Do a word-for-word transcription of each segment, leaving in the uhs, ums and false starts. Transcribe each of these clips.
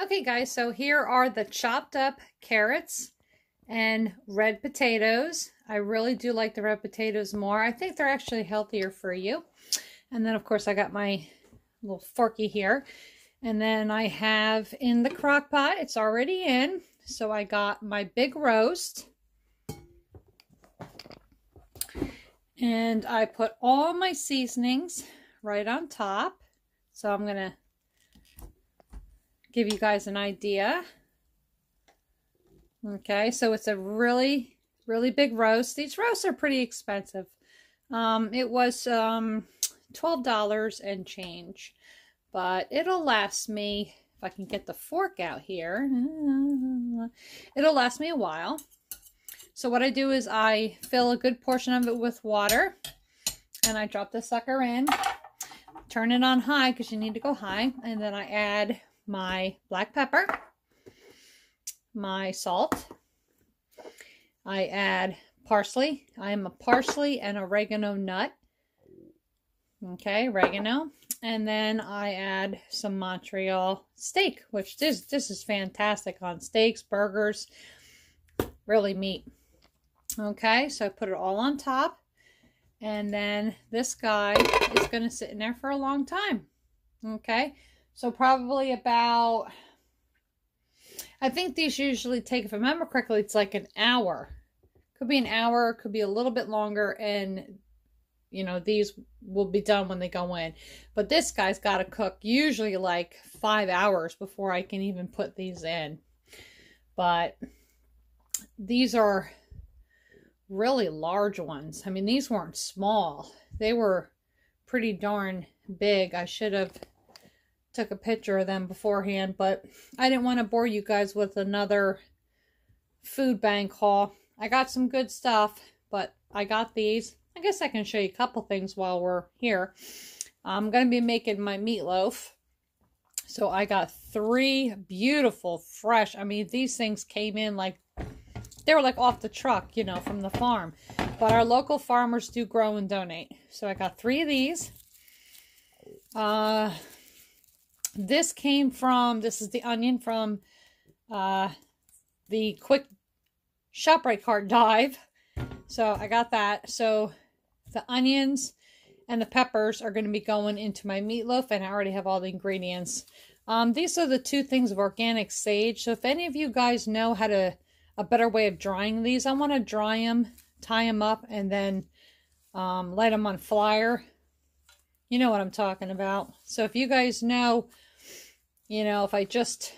Okay guys, so here are the chopped up carrots and red potatoes. I really do like the red potatoes more. I think they're actually healthier for you. And then of course I got my little forky here. And then I have in the crock pot, it's already in. So I got my big roast. And I put all my seasonings right on top. So I'm gonna give you guys an idea. Okay, so it's a really, really big roast. These roasts are pretty expensive. Um, it was um, twelve dollars and change, but it'll last me, if I can get the fork out here, it'll last me a while. So what I do is I fill a good portion of it with water, and I drop the sucker in, turn it on high because you need to go high, and then I add my black pepper, my salt, I add parsley. I am a parsley and oregano nut. Okay, oregano. And then I add some Montreal steak, which this, this is fantastic on steaks, burgers, really meat. Okay, so I put it all on top. And then this guy is going to sit in there for a long time. Okay. So probably about, I think these usually take, if I remember correctly, it's like an hour. Could be an hour, could be a little bit longer, and, you know, these will be done when they go in. But this guy's got to cook usually like five hours before I can even put these in. But these are really large ones. I mean, these weren't small. They were pretty darn big. I should have took a picture of them beforehand, but I didn't want to bore you guys with another food bank haul. I got some good stuff, but I got these. I guess I can show you a couple things while we're here. I'm going to be making my meatloaf. So I got three beautiful, fresh, I mean, these things came in like, they were like off the truck, you know, from the farm. But our local farmers do grow and donate. So I got three of these. Uh... This came from, this is the onion from uh, the quick ShopRite cart dive. So I got that. So the onions and the peppers are going to be going into my meatloaf, and I already have all the ingredients. Um, these are the two things of organic sage. So if any of you guys know how to, a better way of drying these, I want to dry them, tie them up, and then um, light them on fire. You know what I'm talking about. So if you guys know, you know, if I just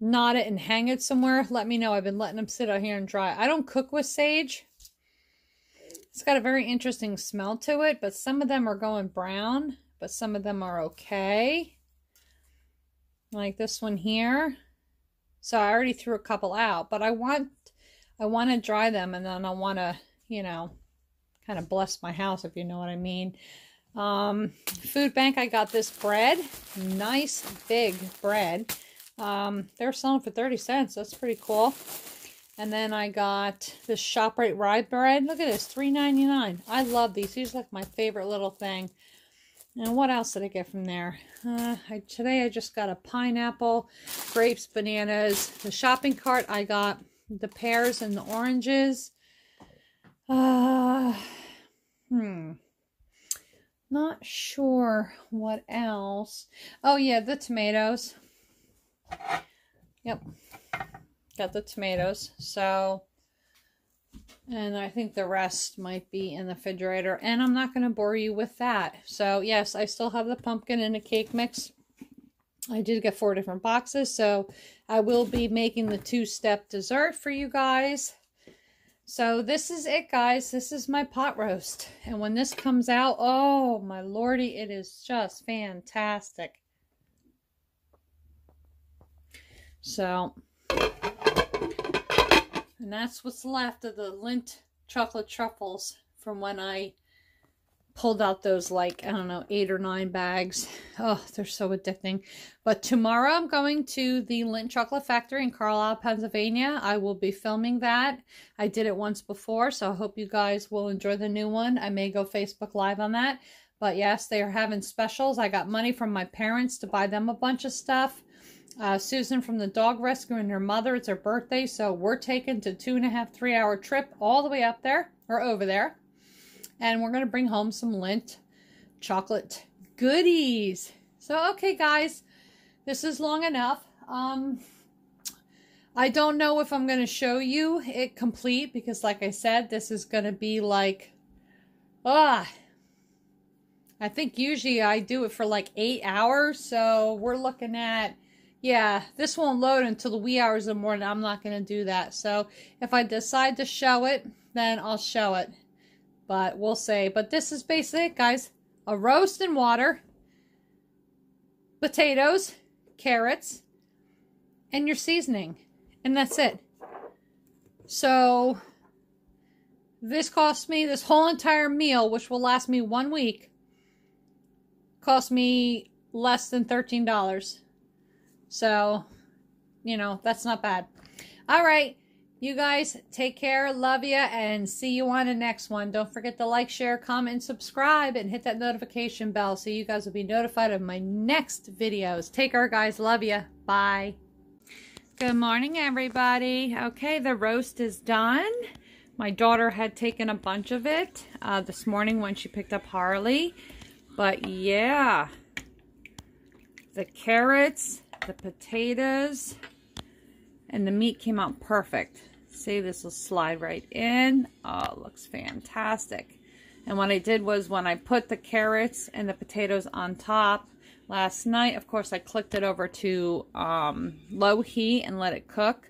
knot it and hang it somewhere, let me know. I've been letting them sit out here and dry. I don't cook with sage. It's got a very interesting smell to it, but some of them are going brown, but some of them are okay. Like this one here. So I already threw a couple out, but I want, I want to dry them, and then I want to, you know, kind of bless my house, if you know what I mean. Um, food bank, I got this bread. Nice, big bread. Um, they're selling for thirty cents. That's pretty cool. And then I got this ShopRite rye bread. Look at this, three ninety-nine. I love these. These are like my favorite little thing. And what else did I get from there? Uh, I, today I just got a pineapple, grapes, bananas. The shopping cart, I got the pears and the oranges. Uh, hmm. Not sure what else. Oh yeah, the tomatoes. Yep. Got the tomatoes. So, and I think the rest might be in the refrigerator, and I'm not going to bore you with that. So yes, I still have the pumpkin and a cake mix. I did get four different boxes, so I will be making the two-step dessert for you guys. So this is it, guys. This is my pot roast. And when this comes out, oh, my lordy, it is just fantastic. So, and that's what's left of the Lindt chocolate truffles from when I pulled out those, like, I don't know, eight or nine bags. Oh, they're so addicting. But tomorrow I'm going to the Lindt Chocolate Factory in Carlisle, Pennsylvania. I will be filming that. I did it once before, so I hope you guys will enjoy the new one. I may go Facebook Live on that. But yes, they are having specials. I got money from my parents to buy them a bunch of stuff. Uh, Susan from the dog rescue and her mother, it's her birthday, so we're taking to two and a half, three hour trip all the way up there, or over there. And we're going to bring home some Lindt chocolate goodies. So, okay guys, this is long enough. Um, I don't know if I'm going to show you it complete, because like I said, this is going to be like, ah, I think usually I do it for like eight hours. So we're looking at, yeah, this won't load until the wee hours of the morning. I'm not going to do that. So if I decide to show it, then I'll show it. But we'll see. But this is basically it, guys. A roast and water, potatoes, carrots, and your seasoning. And that's it. So this cost me, this whole entire meal, which will last me one week, cost me less than thirteen dollars. So, you know, that's not bad. All right. You guys take care, love you, and see you on the next one. Don't forget to like, share, comment, and subscribe, and hit that notification bell so you guys will be notified of my next videos. Take care, guys. Love you. Bye. Good morning, everybody. Okay, the roast is done. My daughter had taken a bunch of it uh, this morning when she picked up Harley. But, yeah, the carrots, the potatoes, and the meat came out perfect. See, this will slide right in. Oh, it looks fantastic. And what I did was when I put the carrots and the potatoes on top last night, of course, I clicked it over to um, low heat and let it cook.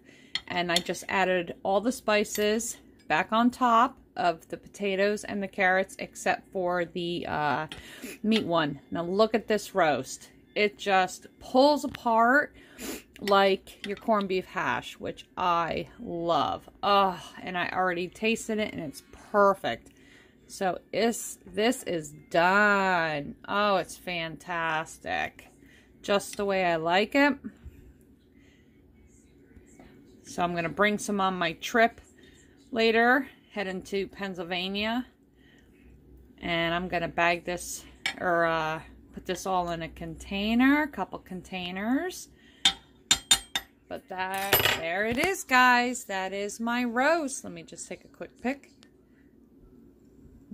And I just added all the spices back on top of the potatoes and the carrots, except for the uh, meat one. Now look at this roast. It just pulls apart like your corned beef hash, which I love. Oh, and I already tasted it and it's perfect. So it's, this is done. Oh, it's fantastic. Just the way I like it. So I'm going to bring some on my trip later, heading to Pennsylvania. And I'm going to bag this, or uh, put this all in a container, a couple containers. But that, there it is, guys. That is my roast. Let me just take a quick pick.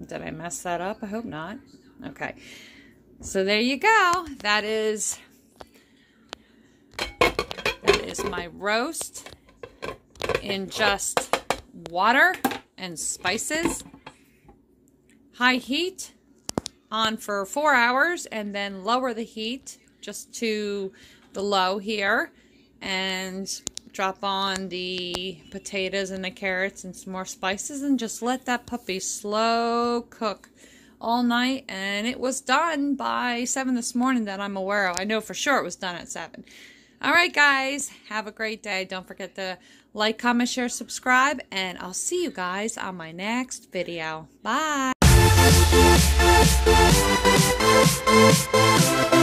Did I mess that up? I hope not. Okay. So there you go. That is, that is my roast in just water and spices. High heat. On for four hours and then lower the heat just to the low here and drop on the potatoes and the carrots and some more spices and just let that puppy slow cook all night. And it was done by seven this morning that I'm aware of. I know for sure it was done at seven. All right, guys, have a great day. Don't forget to like, comment, share, subscribe, and I'll see you guys on my next video. Bye. We'll be right back.